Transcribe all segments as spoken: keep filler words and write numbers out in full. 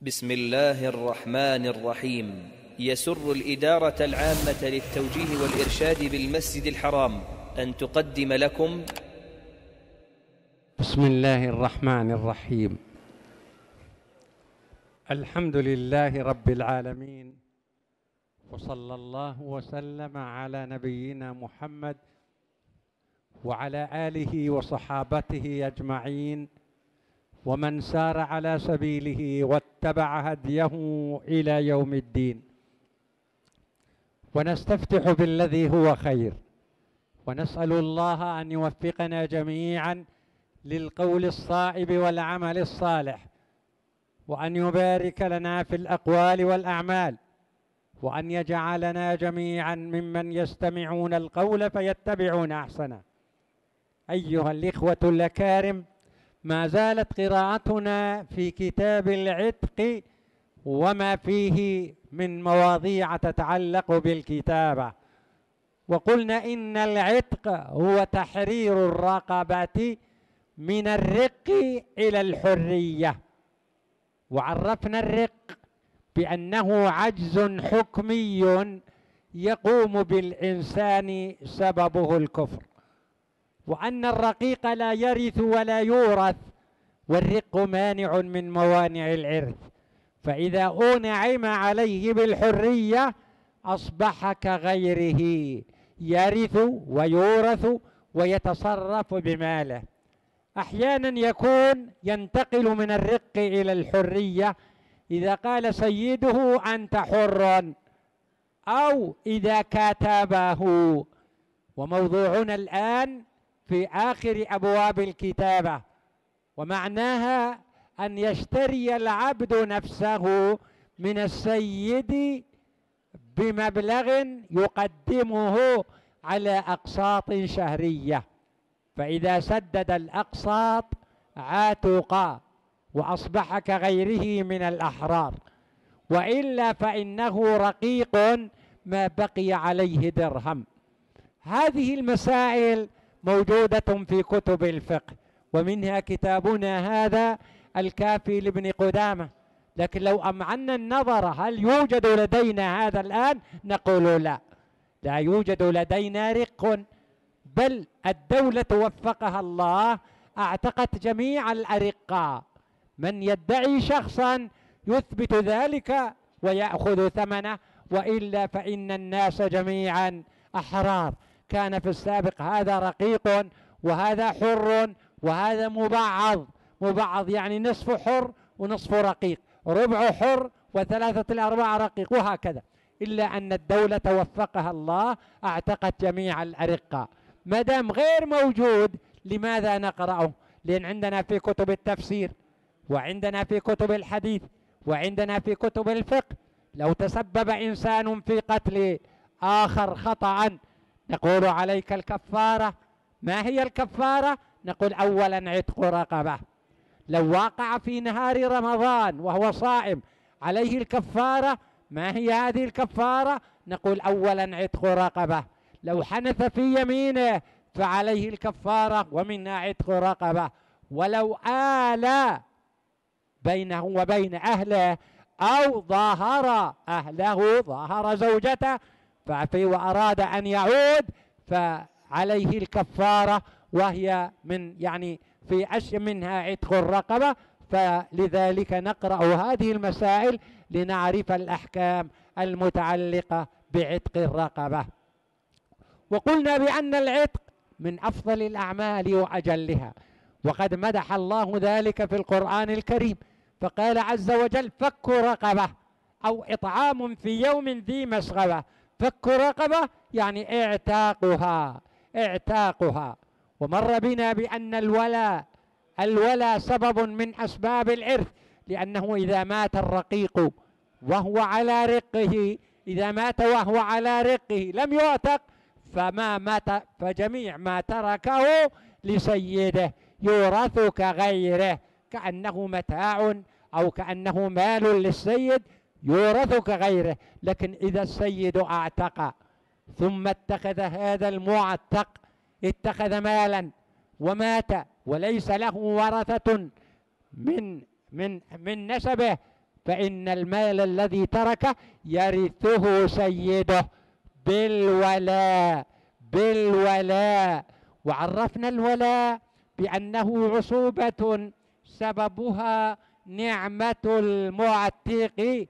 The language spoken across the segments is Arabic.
بسم الله الرحمن الرحيم. يسر الإدارة العامة للتوجيه والإرشاد بالمسجد الحرام أن تقدم لكم بسم الله الرحمن الرحيم. الحمد لله رب العالمين، وصلى الله وسلم على نبينا محمد وعلى آله وصحابته أجمعين ومن سار على سبيله واتبع هديه إلى يوم الدين. ونستفتح بالذي هو خير، ونسأل الله أن يوفقنا جميعا للقول الصائب والعمل الصالح، وأن يبارك لنا في الأقوال والأعمال، وأن يجعلنا جميعا ممن يستمعون القول فيتبعون أحسنه. أيها الإخوة الأكارم، ما زالت قراءتنا في كتاب العتق وما فيه من مواضيع تتعلق بالكتابة. وقلنا إن العتق هو تحرير الرقبة من الرق إلى الحرية، وعرفنا الرق بأنه عجز حكمي يقوم بالإنسان سببه الكفر، وأن الرقيق لا يرث ولا يورث، والرق مانع من موانع الإرث، فإذا أنعم عليه بالحرية أصبح كغيره يرث ويورث ويتصرف بماله. أحيانا يكون ينتقل من الرق إلى الحرية إذا قال سيده أنت حر، أو إذا كاتبه. وموضوعنا الآن في آخر أبواب الكتابة، ومعناها أن يشتري العبد نفسه من السيد بمبلغ يقدمه على أقساط شهرية، فإذا سدد الأقساط عاتق وأصبح كغيره من الأحرار، وإلا فإنه رقيق ما بقي عليه درهم. هذه المسائل موجودة في كتب الفقه، ومنها كتابنا هذا الكافي لابن قدامة، لكن لو أمعنا النظر هل يوجد لدينا هذا الآن؟ نقول لا، لا يوجد لدينا رق، بل الدولة وفقها الله أعتقت جميع الأرقاء. من يدعي شخصا يثبت ذلك ويأخذ ثمنه، وإلا فإن الناس جميعا أحرار. كان في السابق هذا رقيق وهذا حر وهذا مبعض، مبعض يعني نصف حر ونصف رقيق، ربع حر وثلاثة الأرباع رقيق، وهكذا. إلا أن الدولة وفقها الله أعتقت جميع الأرقاء. ما دام غير موجود لماذا نقرأه؟ لأن عندنا في كتب التفسير، وعندنا في كتب الحديث، وعندنا في كتب الفقه. لو تسبب إنسان في قتل آخر خطأ نقول عليك الكفارة. ما هي الكفارة؟ نقول أولا عتق رقبة. لو وقع في نهار رمضان وهو صائم عليه الكفارة. ما هي هذه الكفارة؟ نقول أولا عتق رقبة. لو حنث في يمينه فعليه الكفارة ومنها عتق رقبة. ولو آلى بينه وبين أهله أو ظاهر أهله، ظاهر زوجته فعفي وأراد أن يعود، فعليه الكفارة، وهي من يعني في أش منها عتق الرقبة. فلذلك نقرأ هذه المسائل لنعرف الأحكام المتعلقة بعتق الرقبة. وقلنا بأن العتق من أفضل الأعمال وأجلها، وقد مدح الله ذلك في القرآن الكريم، فقال عز وجل فك رقبة أو إطعام في يوم ذي مسغبة. فك رقبة يعني اعتاقها، اعتاقها. ومر بنا بأن الولاء، الولاء سبب من أسباب الإرث، لأنه إذا مات الرقيق وهو على رقه، إذا مات وهو على رقه لم يعتق، فما مات فجميع ما تركه لسيده يورث كغيره، كأنه متاع أو كأنه مال للسيد يورث كغيره. لكن إذا السيد أعتق ثم اتخذ هذا المعتق، اتخذ مالا ومات وليس له ورثة من من من نسبه، فإن المال الذي تركه يرثه سيده بالولاء بالولاء وعرفنا الولاء بأنه عصوبة سببها نعمة المعتق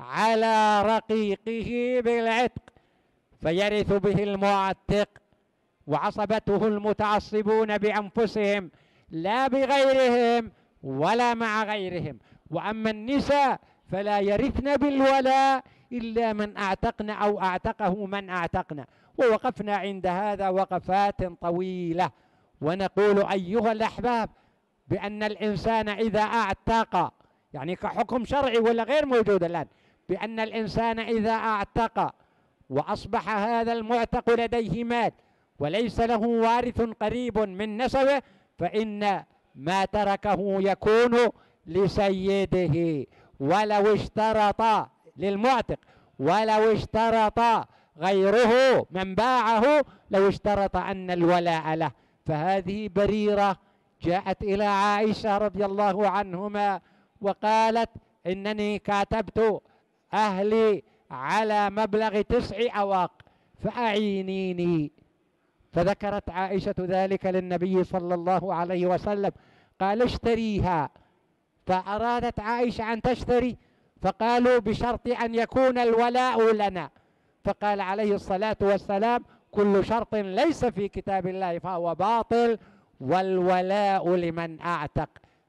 على رقيقه بالعتق فيرث به المعتق، وعصبته المتعصبون بأنفسهم لا بغيرهم ولا مع غيرهم. وأما النساء فلا يرثن بالولاء إلا من أعتقنا أو أعتقه من أعتقنا. ووقفنا عند هذا وقفات طويلة، ونقول أيها الأحباب بأن الإنسان إذا أعتق، يعني كحكم شرعي ولا غير موجود الآن، بأن الإنسان إذا أعتق وأصبح هذا المعتق لديه مال وليس له وارث قريب من نسبه، فإن ما تركه يكون لسيده ولو اشترط للمعتق، ولو اشترط غيره من باعه لو اشترط أن الولاء له. فهذه بريرة جاءت إلى عائشة رضي الله عنهما وقالت إنني كاتبت أهلي على مبلغ تسع أواق فأعينيني، فذكرت عائشة ذلك للنبي صلى الله عليه وسلم قال اشتريها، فأرادت عائشة أن تشتري فقالوا بشرط أن يكون الولاء لنا، فقال عليه الصلاة والسلام كل شرط ليس في كتاب الله فهو باطل، والولاء لمن أعتق،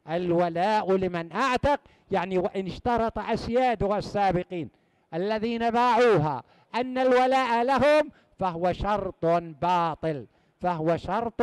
الولاء لمن أعتق يعني وإن اشترط أسياده السابقين الذين باعوها أن الولاء لهم فهو شرط باطل، فهو شرط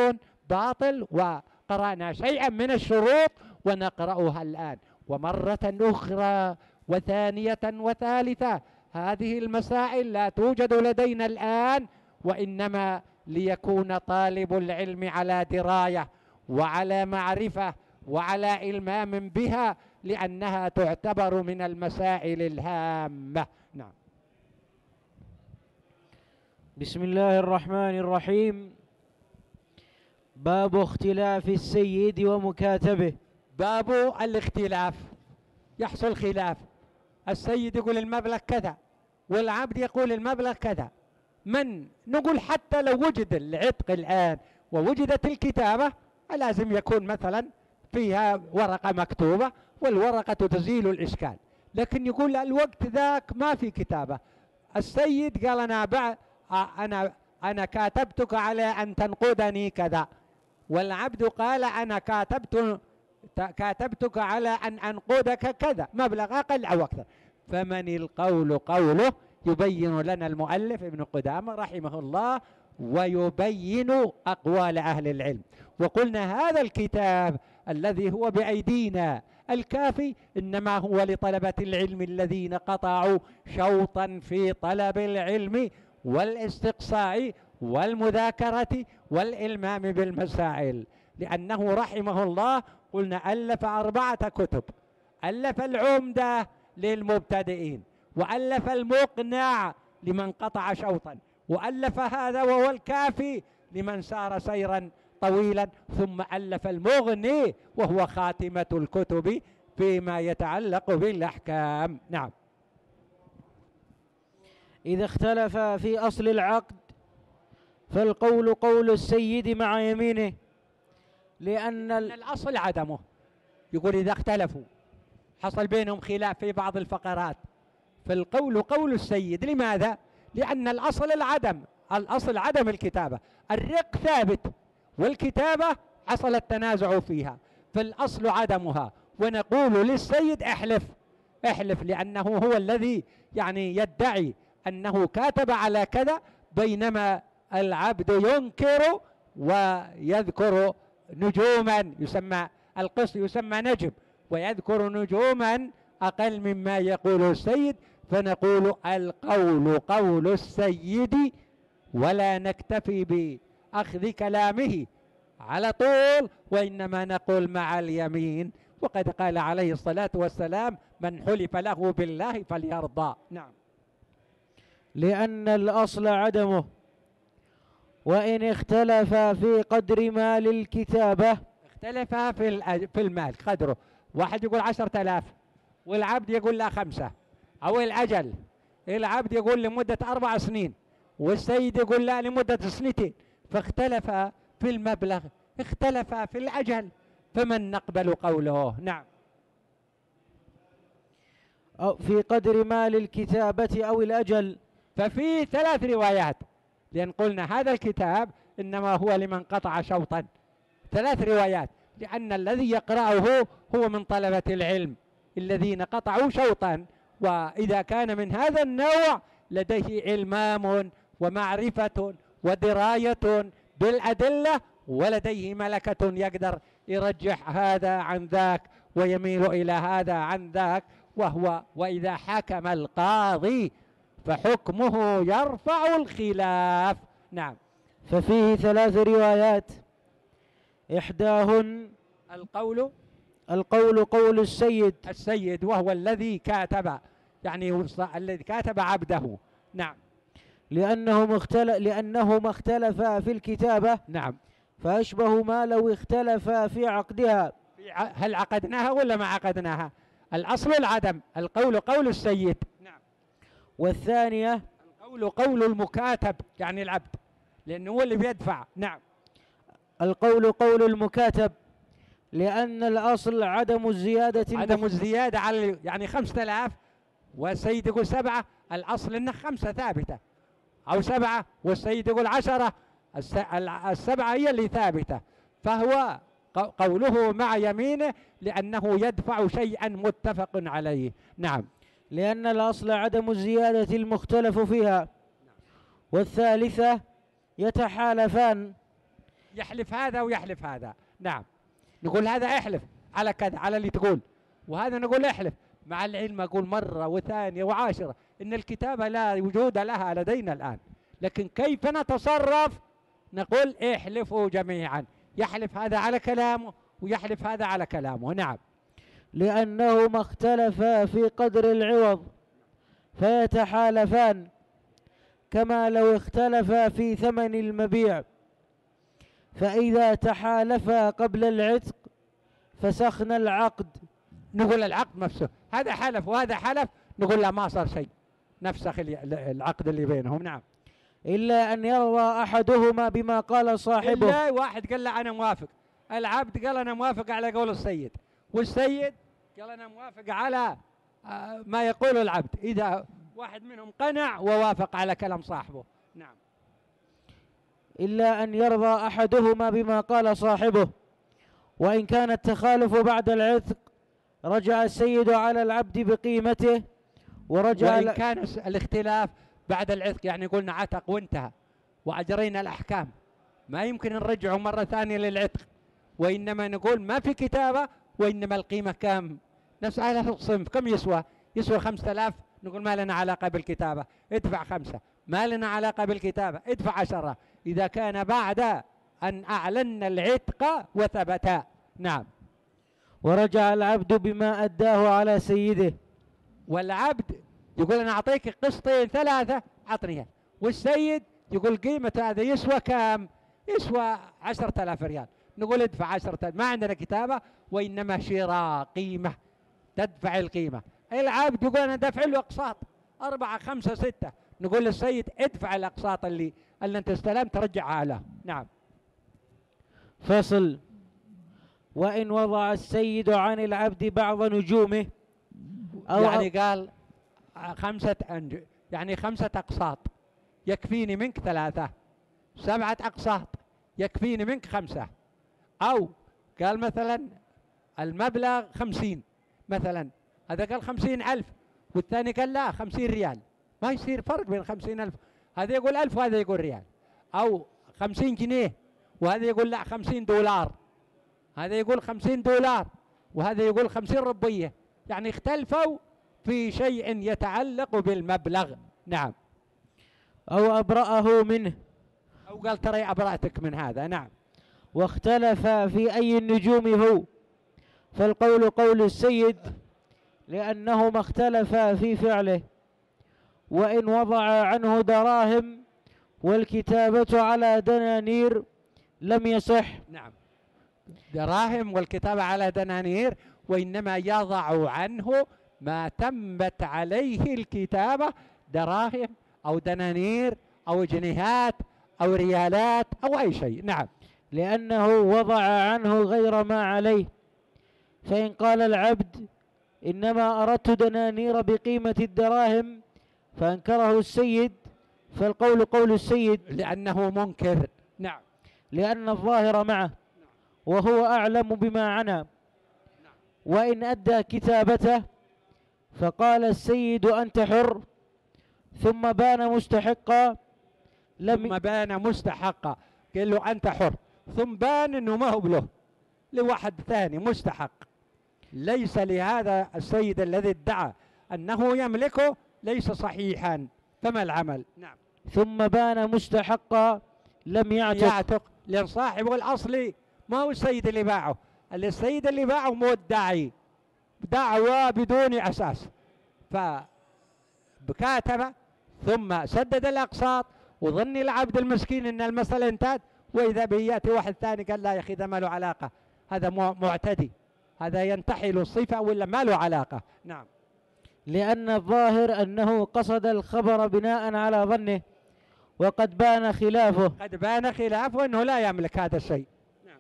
باطل. وقرأنا شيئا من الشروط ونقرأها الآن ومرة أخرى وثانية وثالثة. هذه المسائل لا توجد لدينا الآن، وإنما ليكون طالب العلم على دراية وعلى معرفة وعلى إلمام بها، لأنها تعتبر من المسائل الهامة. نعم. بسم الله الرحمن الرحيم. باب اختلاف السيد ومكاتبه. باب الاختلاف، يحصل خلاف، السيد يقول المبلغ كذا والعبد يقول المبلغ كذا، من نقول حتى لو وجد العتق الآن ووجدت الكتابة لازم يكون مثلا فيها ورقة مكتوبة والورقة تزيل الإشكال، لكن يقول الوقت ذاك ما في كتابة، السيد قال أنا بعد أنا أنا كاتبتك على أن تنقدني كذا، والعبد قال أنا كاتبت كاتبتك على أن أنقدك كذا مبلغ أقل أو أكثر. فمن القول قوله يبين لنا المؤلف ابن قدامة رحمه الله، ويبين أقوال أهل العلم. وقلنا هذا الكتاب الذي هو بأيدينا الكافي إنما هو لطلبة العلم الذين قطعوا شوطا في طلب العلم والاستقصاء والمذاكرة والإلمام بالمسائل، لأنه رحمه الله قلنا ألف أربعة كتب، ألف العمدة للمبتدئين، وألف المقنع لمن قطع شوطا، وألف هذا وهو الكافي لمن سار سيرا طويلا، ثم ألف المغني وهو خاتمة الكتب فيما يتعلق بالأحكام. نعم. إذا اختلف في أصل العقد فالقول قول السيد مع يمينه، لأن الأصل عدمه. يقول إذا اختلفوا حصل بينهم خلاف في بعض الفقرات فالقول قول السيد، لماذا؟ لأن الأصل العدم، الأصل عدم الكتابة، الرق ثابت والكتابة حصل التنازع فيها فالأصل عدمها، ونقول للسيد احلف احلف لأنه هو الذي يعني يدعي أنه كاتب على كذا، بينما العبد ينكر ويذكر نجوما، يسمى القسط يسمى نجم، ويذكر نجوما أقل مما يقول السيد، فنقول القول قول السيد ولا نكتفي بأخذ كلامه على طول، وإنما نقول مع اليمين. وقد قال عليه الصلاة والسلام من حلف له بالله فليرضى. نعم. لأن الأصل عدمه. وإن اختلف في قدر مال الكتابة، اختلف في في المال قدره، واحد يقول عشرة آلاف والعبد يقول لا خمسة، أو الأجل العبد يقول لمدة أربع سنين والسيد يقول لا لمدة سنتين، فاختلف في المبلغ، اختلف في الأجل، فمن نقبل قوله؟ نعم. أو في قدر مال الكتابة أو الأجل، ففي ثلاث روايات، لأن قلنا هذا الكتاب إنما هو لمن قطع شوطا، ثلاث روايات، لأن الذي يقرأه هو من طلبة العلم الذين قطعوا شوطا، وإذا كان من هذا النوع لديه إلمام ومعرفة ودراية بالأدلة، ولديه ملكة يقدر يرجح هذا عن ذاك ويميل إلى هذا عن ذاك، وهو وإذا حكم القاضي فحكمه يرفع الخلاف. نعم. ففيه ثلاث روايات، إحداهن القول القول قول السيد السيد وهو الذي كاتب، يعني الذي كاتب عبده. نعم. لأنهما اختلف لأنهما اختلفا في الكتابة. نعم. فأشبه ما لو اختلفا في عقدها. هل عقدناها ولا ما عقدناها؟ الأصل العدم، القول قول السيد. نعم. والثانية القول قول المكاتب، يعني العبد، لأنه هو اللي بيدفع. نعم. القول قول المكاتب، لأن الأصل عدم الزيادة، عدم الزيادة على يعني خمسة آلاف والسيد يقول سبعة، الأصل إنه خمسة ثابتة أو سبعة والسيد يقول عشرة، السبعة هي اللي ثابتة، فهو قوله مع يمينه لأنه يدفع شيئا متفق عليه. نعم. لأن الأصل عدم الزيادة المختلف فيها. والثالثة يتحالفان، يحلف هذا ويحلف هذا. نعم. نقول هذا احلف على كذا على اللي تقول، وهذا نقول احلف، مع العلم اقول مره وثانيه وعاشره ان الكتابه لا وجود لها لدينا الان، لكن كيف نتصرف؟ نقول احلفوا جميعا، يحلف هذا على كلامه ويحلف هذا على كلامه. نعم. لانهما اختلفا في قدر العوض فيتحالفان، كما لو اختلفا في ثمن المبيع، فإذا تحالفا قبل العتق فسخنا العقد. نقول العقد نفسه، هذا حلف وهذا حلف، نقول لا ما صار شيء، نفسخ العقد اللي بينهم. نعم. إلا أن يرضى أحدهما بما قال صاحبه، إلا واحد قال لا أنا موافق، العبد قال أنا موافق على قول السيد، والسيد قال أنا موافق على ما يقول العبد، إذا واحد منهم قنع ووافق على كلام صاحبه. نعم. إلا أن يرضى أحدهما بما قال صاحبه، وإن كان التخالف بعد العتق رجع السيد على العبد بقيمته، ورجع وإن كان الاختلاف بعد العتق، يعني قلنا عتق وانتهى وأجرينا الأحكام، ما يمكن نرجعه مرة ثانية للعتق، وإنما نقول ما في كتابة، وإنما القيمة كم؟ نفس على الصنف كم يسوى؟ يسوى خمسة آلاف، نقول ما لنا علاقة بالكتابة، ادفع خمسة، ما لنا علاقة بالكتابة، ادفع عشرة، إذا كان بعد أن أعلن العتق وثبتا. نعم. ورجع العبد بما أداه على سيده، والعبد يقول أنا أعطيك قسطين ثلاثة أعطنيها، والسيد يقول قيمة هذا يسوى كام؟ يسوى عشرة آلاف ريال، نقول ادفع عشرة آلاف، ما عندنا كتابة وإنما شراء قيمة، تدفع القيمة. العبد يقول أنا دافع له أقساط أربعة خمسة ستة، نقول للسيد ادفع الأقساط اللي اللي أنت استلمت ترجعها له. نعم. فصل. وإن وضع السيد عن العبد بعض نجومه، أو يعني قال خمسة أنج يعني خمسة أقساط يكفيني منك ثلاثة، سبعة أقساط يكفيني منك خمسة، أو قال مثلا المبلغ خمسين مثلا، هذا قال خمسين ألف والثاني قال لا خمسين ريال، ما يصير فرق بين خمسين ألف، هذا يقول ألف وهذا يقول ريال، أو خمسين جنيه وهذا يقول لا خمسين دولار، هذا يقول خمسين دولار وهذا يقول خمسين ربية، يعني اختلفوا في شيء يتعلق بالمبلغ. نعم. أو أبرأه منه، أو قال ترى أبرأتك من هذا. نعم. واختلف في أي النجوم هو، فالقول قول السيد لأنهما اختلفا في فعله، وإن وضع عنه دراهم والكتابة على دنانير لم يصح. نعم. دراهم والكتابة على دنانير، وإنما يضع عنه ما تمت عليه الكتابة، دراهم أو دنانير أو جنيهات أو ريالات أو أي شيء. نعم، لأنه وضع عنه غير ما عليه. فإن قال العبد إنما أردت دنانير بقيمة الدراهم فأنكره السيد فالقول قول السيد لأنه منكر. نعم، لأن الظاهر معه وهو أعلم بما عنى. وإن أدى كتابته فقال السيد أنت حر ثم بان مستحقا لم ثم بان مستحقا قال له أنت حر، ثم بان أنه ما هو له، لواحد ثاني مستحق، ليس لهذا السيد الذي ادعى أنه يملكه ليس صحيحا، فما العمل؟ نعم، ثم بان مستحقا لم يعتق, يعتق لأن صاحبه الأصلي ما هو السيد اللي باعه، السيد اللي باعه مدعي دعوى بدون أساس، فكاتبه ثم سدد الأقساط وظن العبد المسكين أن المسألة انتهت، وإذا به يأتي واحد ثاني قال لا يا أخي ده ما له علاقة، هذا معتدي، هذا ينتحل الصفة ولا ما له علاقة. نعم، لأن الظاهر أنه قصد الخبر بناء على ظنه، وقد بان خلافه قد بان خلافه أنه لا يملك هذا الشيء. نعم،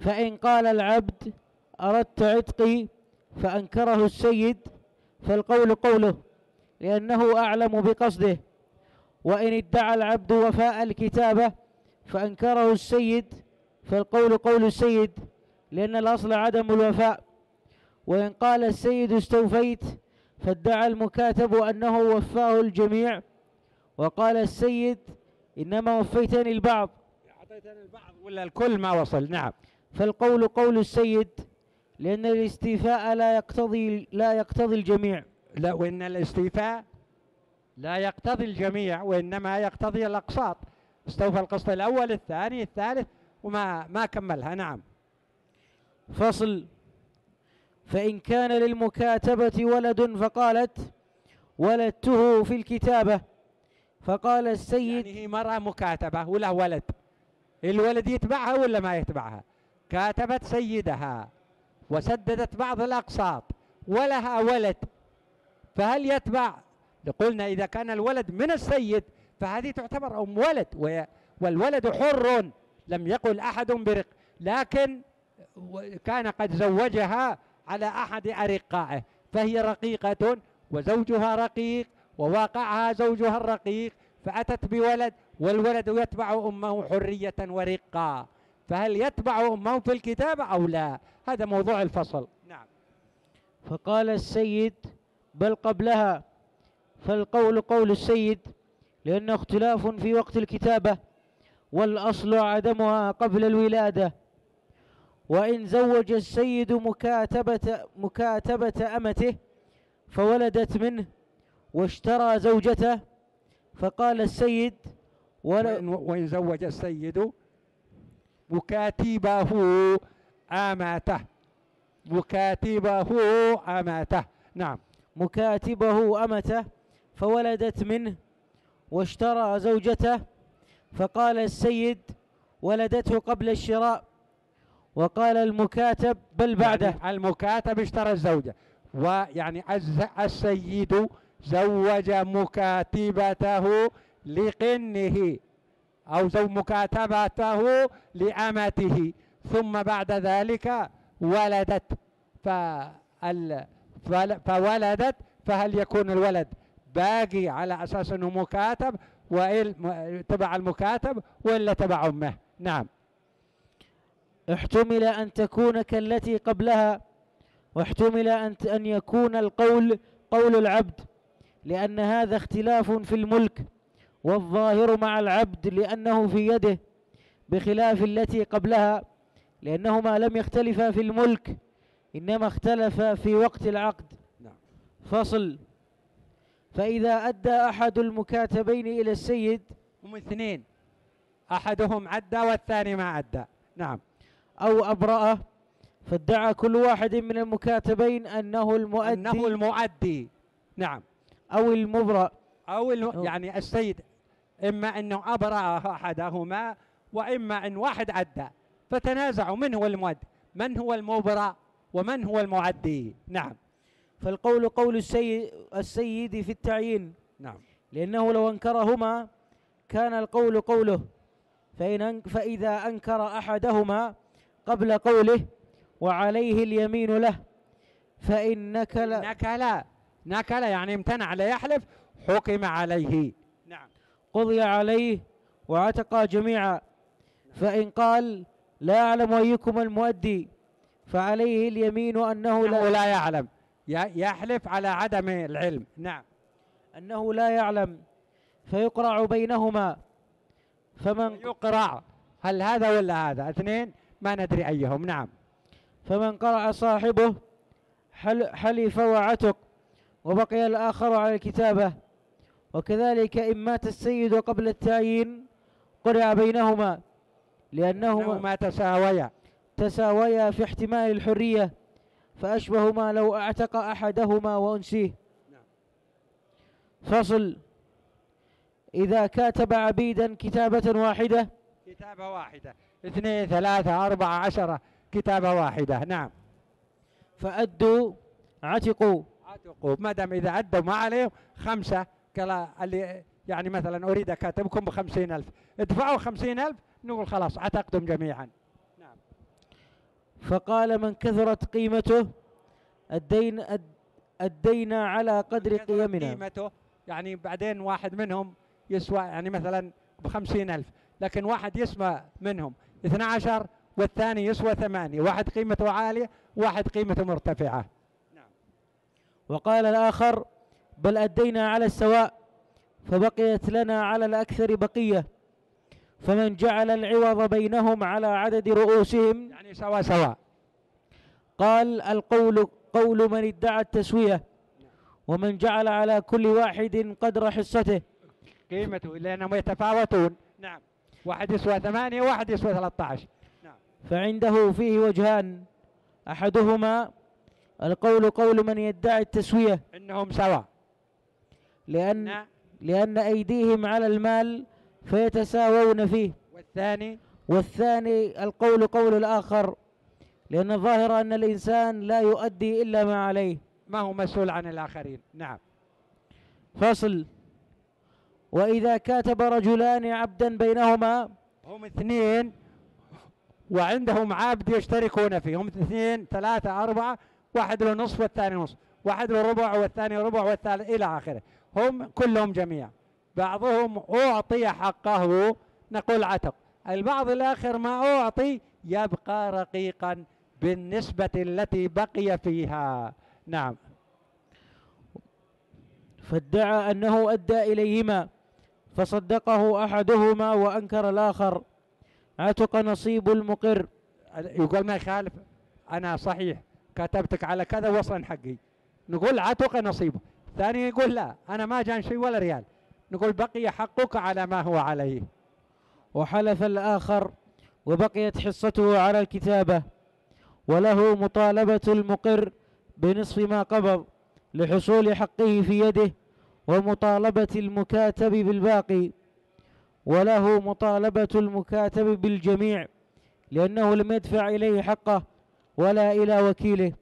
فإن قال العبد أردت عتقي فأنكره السيد فالقول قوله لأنه أعلم بقصده. وإن ادعى العبد وفاء الكتابة فأنكره السيد فالقول قول السيد لأن الأصل عدم الوفاء. وإن قال السيد استوفيت فادعى المكاتب أنه وفاه الجميع، وقال السيد إنما وفيتني البعض، أعطيتني البعض ولا الكل ما وصل. نعم، فالقول قول السيد لأن الاستيفاء لا يقتضي لا يقتضي الجميع، لا وإن الاستيفاء لا يقتضي الجميع وإنما يقتضي الأقساط، استوفى القسط الأول الثاني الثالث وما ما كملها. نعم، فصل. فإن كان للمكاتبة ولد فقالت ولدته في الكتابة فقال السيد، يعني هي مرأة مكاتبة وله ولد، الولد يتبعها ولا ما يتبعها؟ كاتبت سيدها وسددت بعض الأقساط ولها ولد، فهل يتبع؟ قلنا إذا كان الولد من السيد فهذه تعتبر أم ولد، والولد حر لم يقل أحد برق، لكن كان قد زوجها على أحد أرقائه فهي رقيقة وزوجها رقيق وواقعها زوجها الرقيق، فأتت بولد والولد يتبع أمه حرية ورقة، فهل يتبع أمه في الكتابة أو لا؟ هذا موضوع الفصل. نعم، فقال السيد بل قبلها فالقول قول السيد لأنه اختلاف في وقت الكتابة والأصل عدمها قبل الولادة. وإن زوج السيد مكاتبة, مكاتبة أمته فولدت منه واشترى زوجته فقال السيد وإن, وإن زوج السيد مكاتبه أمته مكاتبه أمته نعم، مكاتبه أمته فولدت منه واشترى زوجته فقال السيد ولدته قبل الشراء، وقال المكاتب بل بعده، يعني المكاتب اشترى الزوجة، ويعني السيد زوج مكاتبته لقنه أو زوج مكاتبته لأمته، ثم بعد ذلك ولدت فال فولدت فهل يكون الولد باقي على أساس أنه مكاتب تبع المكاتب ولا تبع أمه؟ نعم، احتمل أن تكون كالتي قبلها، واحتمل أن أن يكون القول قول العبد لأن هذا اختلاف في الملك، والظاهر مع العبد لأنه في يده، بخلاف التي قبلها لأنهما لم يختلفا في الملك إنما اختلفا في وقت العقد. فصل. فإذا أدى أحد المكاتبين إلى السيد، هم اثنين أحدهم عدى والثاني ما عدى، نعم، أو أبرأه فادعى كل واحد من المكاتبين أنه المؤدي أنه المؤدي نعم، أو المبرأ أو الم... يعني السيد إما أنه أبرأه أحدهما وإما أن واحد عدى، فتنازعوا من هو المؤدي من هو المبرأ ومن هو المعدي. نعم، فالقول قول السيد, السيد في التعيين. نعم. لأنه لو أنكرهما كان القول قوله، فإن فإذا أنكر أحدهما قبل قوله وعليه اليمين له، فإن نكل نكل نكل يعني امتنع لا يحلف، حكم عليه. نعم. قضي عليه وعتق جميعا. فإن قال لا أعلم أيكم المؤدي فعليه اليمين أنه لا, لا يعلم، يحلف على عدم العلم. نعم. أنه لا يعلم، فيقرع بينهما. فمن يقرع، هل هذا ولا هذا؟ اثنين ما ندري أيهم. نعم. فمن قرع صاحبه حلف وعتق، وبقي الآخر على الكتابة. وكذلك إن مات السيد قبل التعيين قرع بينهما، لأنهما تساويا تساويا في احتمال الحرية، فأشبهما لو أعتق أحدهما وأنسيه. فصل. إذا كاتب عبيدا كتابة واحدة، كتابة واحدة اثنين ثلاثة أربعة عشرة، كتابة واحدة. نعم. فأدوا عتقوا عتقوا ما دام إذا أدوا ما عليهم خمسة، كلا اللي يعني مثلا أريد أكاتبكم بخمسين ألف، ادفعوا خمسين ألف نقول خلاص عتقتم جميعا. نعم. فقال من كثرت قيمته الدين الد أدينا على قدر قيمنا. قيمته يعني بعدين واحد منهم يسوى يعني مثلا بخمسين ألف، لكن واحد يسمى منهم اثنى عشر والثاني يسوى ثمانية، واحد قيمته عالية واحد قيمته مرتفعة. نعم. وقال الآخر بل أدينا على السواء، فبقيت لنا على الأكثر بقية. فمن جعل العوض بينهم على عدد رؤوسهم يعني سوا سوا، قال القول قول من ادعى التسوية. ومن جعل على كل واحد قدر حصته قيمته، لأنهم يتفاوتون. نعم. واحد يسوى ثمانية واحد يسوى ثلاثة عشر. نعم. فعنده فيه وجهان، أحدهما القول قول من يدعي التسوية إنهم سوا، لأن نعم. لأن أيديهم على المال فيتساوون فيه. والثاني والثاني القول قول الآخر، لأن الظاهر أن الإنسان لا يؤدي إلا ما عليه، ما هو مسؤول عن الآخرين. نعم. فصل. وإذا كاتب رجلان عبدا بينهما، هم اثنين وعندهم عبد يشتركون فيه، هم اثنين ثلاثة أربعة، واحد له نصف والثاني نصف، واحد له ربع والثاني ربع والثالث إلى آخره، هم كلهم جميعا. بعضهم أعطي حقه نقول عتق، البعض الآخر ما أعطي يبقى رقيقا بالنسبة التي بقي فيها. نعم. فادعى أنه أدى إليهما، فصدقه أحدهما وأنكر الآخر، عتق نصيب المقر. يقول ما يخالف، أنا صحيح كتبتك على كذا وصلا حقي، نقول عتق نصيبه. الثاني يقول لا أنا ما جان شيء ولا ريال، نقول بقي حقك على ما هو عليه. وحلف الآخر وبقيت حصته على الكتابة، وله مطالبة المقر بنصف ما قبض لحصول حقه في يده، ومطالبة المكاتب بالباقي، وله مطالبة المكاتب بالجميع، لأنه لم يدفع إليه حقه ولا إلى وكيله.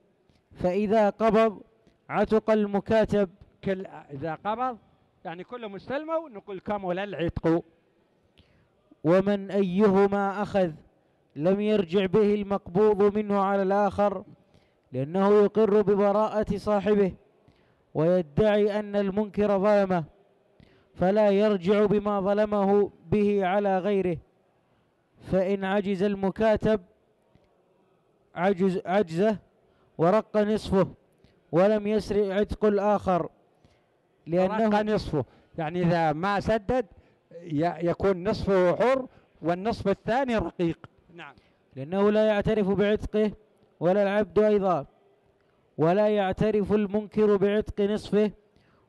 فإذا قبض عتق المكاتب، كل إذا قبض يعني كله مستلمه نقول كمل العتق. ومن أيهما أخذ لم يرجع به المقبوض منه على الآخر، لأنه يقر ببراءة صاحبه ويدعي أن المنكر ظلمه، فلا يرجع بما ظلمه به على غيره. فإن عجز المكاتب عجز عجزه ورق نصفه، ولم يسرع عتق الآخر، لأنه رق نصفه يعني إذا ما سدد يكون نصفه حر والنصف الثاني رقيق. نعم. لأنه لا يعترف بعتقه ولا العبد أيضا، ولا يعترف المنكر بعتق نصفه،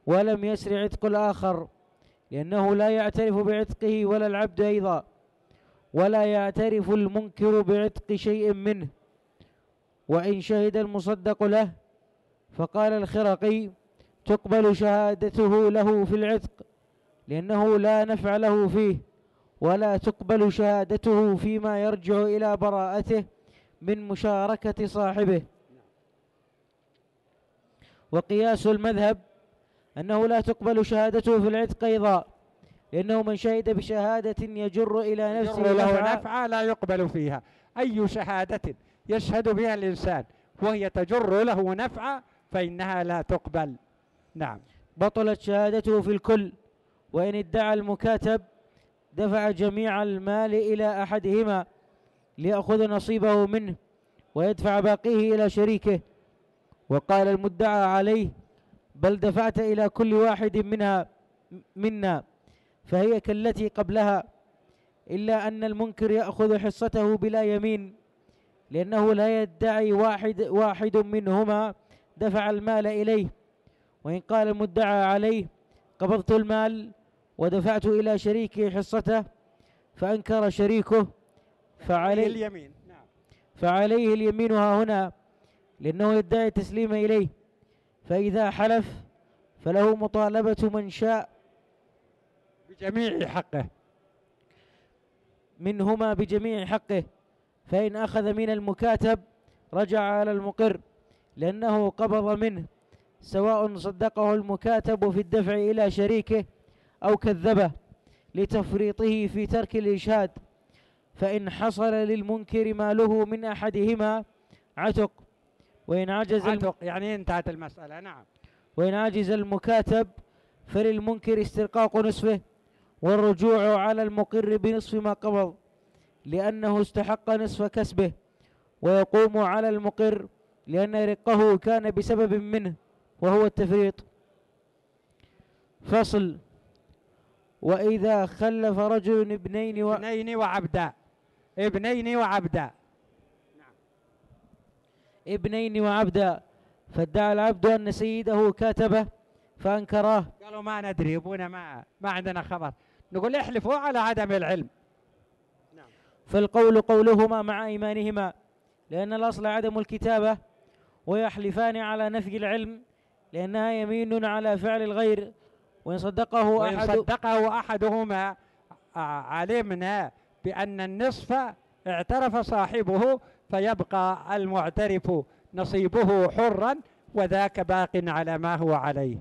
ولم يسرع عتق الآخر، لأنه لا يعترف بعتقه ولا العبد أيضا، ولا يعترف المنكر بعتق شيء منه. وإن شهد المصدق له، فقال الخرقي تقبل شهادته له في العتق، لأنه لا نفع له فيه، ولا تقبل شهادته فيما يرجع إلى براءته من مشاركة صاحبه. وقياس المذهب أنه لا تقبل شهادته في العتق أيضا، لأنه من شهد بشهادة يجر إلى نفسه له نفعا لا يقبل فيها. أي شهادة يشهد بها الإنسان وهي تجر له نفعا فإنها لا تقبل. نعم. بطلت شهادته في الكل، وإن ادعى المكاتب دفع جميع المال إلى أحدهما ليأخذ نصيبه منه ويدفع باقيه إلى شريكه، وقال المدعى عليه بل دفعت إلى كل واحد منها منا فهي كالتي قبلها، إلا أن المنكر يأخذ حصته بلا يمين، لأنه لا يدعي واحد, واحد منهما دفع المال إليه. وإن قال المدعى عليه قبضت المال ودفعت إلى شريكي حصته فأنكر شريكه فعليه اليمين، فعليه اليمين ها هنا، لأنه يدعي التسليم إليه، فإذا حلف فله مطالبة من شاء بجميع حقه منهما بجميع حقه، فإن أخذ من المكاتب رجع على المقر لأنه قبض منه، سواء صدقه المكاتب في الدفع إلى شريكه أو كذبه لتفريطه في ترك الإشهاد. فإن حصل للمنكر ماله من أحدهما عتق، وإن عجز عتق يعني انتهت المسألة. نعم. وإن عجز المكاتب فللمنكر استرقاق نصفه والرجوع على المقر بنصف ما قبض، لأنه استحق نصف كسبه، ويقوم على المقر لأن رقه كان بسبب منه وهو التفريط. فصل. وإذا خلف رجل ابنين و... ابنين وعبدا ابنين وعبدا نعم. ابنين وعبدا فادعى العبد أن سيده كاتبه فأنكراه، قالوا ما ندري أبونا ما ما عندنا خبر، نقول احلفوا على عدم العلم. نعم. فالقول قولهما مع إيمانهما، لأن الأصل عدم الكتابة، ويحلفان على نفي العلم لأنها يمين على فعل الغير، وإن صدقه, وإن صدقه أحدهما علمنا بأن النصف اعترف صاحبه فيبقى المعترف نصيبه حرا وذاك باق على ما هو عليه.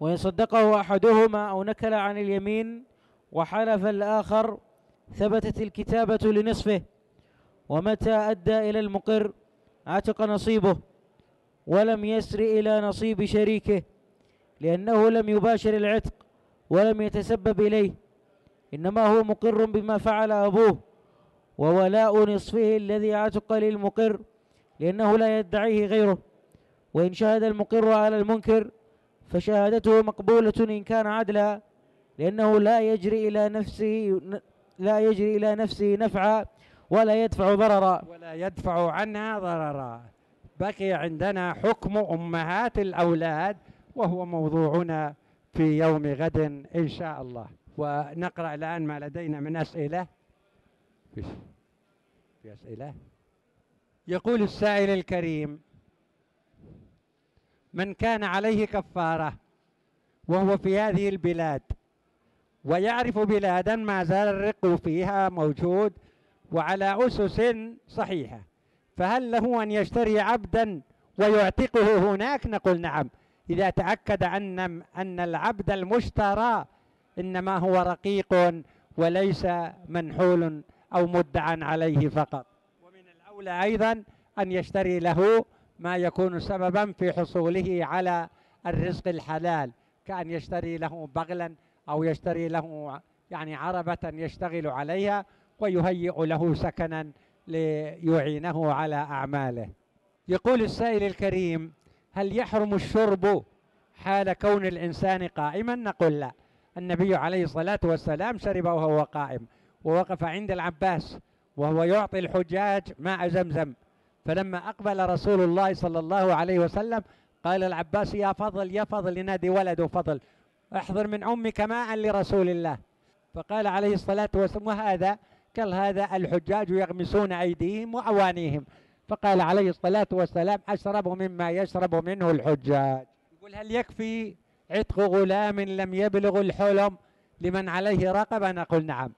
وإن صدقه أحدهما أو نكل عن اليمين وحلف الآخر ثبتت الكتابة لنصفه، ومتى أدى إلى المقر عتق نصيبه ولم يسر إلى نصيب شريكه، لأنه لم يباشر العتق ولم يتسبب إليه، إنما هو مقر بما فعل أبوه، وولاء نصفه الذي عتق للمقر لأنه لا يدعيه غيره. وإن شهد المقر على المنكر فشهادته مقبولة إن كان عدلا، لأنه لا يجري إلى نفسه لا يجري إلى نفسه نفعا ولا يدفع ضررا ولا يدفع عنها ضررا. بقي عندنا حكم أمهات الأولاد، وهو موضوعنا في يوم غد إن شاء الله. ونقرأ الآن ما لدينا من أسئلة. في أسئلة؟ يقول السائل الكريم: من كان عليه كفارة وهو في هذه البلاد ويعرف بلادا ما زال الرق فيها موجود وعلى أسس صحيحة، فهل له أن يشتري عبدا ويعتقه هناك؟ نقول نعم، إذا تأكد أن أن العبد المشترى إنما هو رقيق وليس منحول أو مدعى عليه فقط. ومن الأولى أيضا أن يشتري له ما يكون سببا في حصوله على الرزق الحلال، كأن يشتري له بغلا أو يشتري له يعني عربة يشتغل عليها ويهيئ له سكنا ليعينه على أعماله. يقول السائل الكريم: هل يحرم الشرب حال كون الإنسان قائما؟ نقول لا، النبي عليه الصلاة والسلام شرب وهو قائم، ووقف عند العباس وهو يعطي الحجاج ماء زمزم، فلما أقبل رسول الله صلى الله عليه وسلم قال العباس: يا فضل يا فضل، ينادي ولده فضل، احضر من أمك ماء لرسول الله. فقال عليه الصلاة والسلام: وهذا كل هذا الحجاج يغمسون أيديهم وأوانيهم. فقال عليه الصلاة والسلام: أشرب مما يشرب منه الحجاج. يقول: هل يكفي عتق غلام لم يبلغ الحلم لمن عليه رقبة؟ نقول نعم،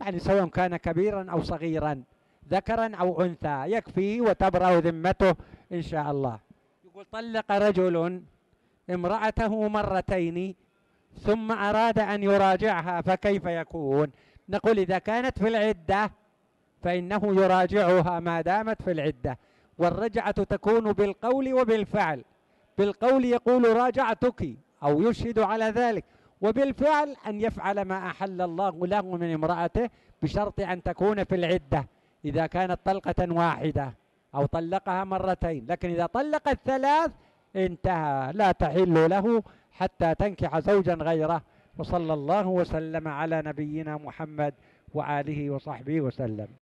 يعني سواء كان كبيرا أو صغيرا، ذكرا أو أنثى، يكفي وتبرأ ذمته إن شاء الله. يقول طلق رجل امرأته مرتين ثم أراد أن يراجعها فكيف يكون؟ نقول إذا كانت في العدة فإنه يراجعها ما دامت في العدة، والرجعة تكون بالقول وبالفعل. بالقول يقول راجعتك أو يشهد على ذلك، وبالفعل أن يفعل ما أحل الله له من امرأته بشرط أن تكون في العدة إذا كانت طلقة واحدة أو طلقها مرتين، لكن إذا طلق الثلاث انتهى، لا تحل له حتى تنكح زوجا غيره. وصلى الله وسلم على نبينا محمد وآله وصحبه وسلم.